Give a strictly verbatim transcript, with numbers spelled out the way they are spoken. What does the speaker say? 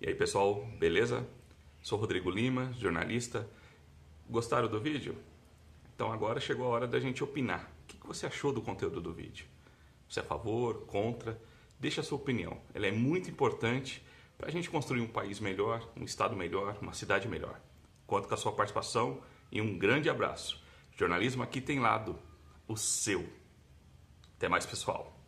E aí pessoal, beleza? Sou Rodrigo Lima, jornalista. Gostaram do vídeo? Então agora chegou a hora da gente opinar. O que você achou do conteúdo do vídeo? Você é a favor, contra? Deixe a sua opinião. Ela é muito importante para a gente construir um país melhor, um estado melhor, uma cidade melhor. Conto com a sua participação e um grande abraço. Jornalismo aqui tem lado, o seu. Até mais, pessoal.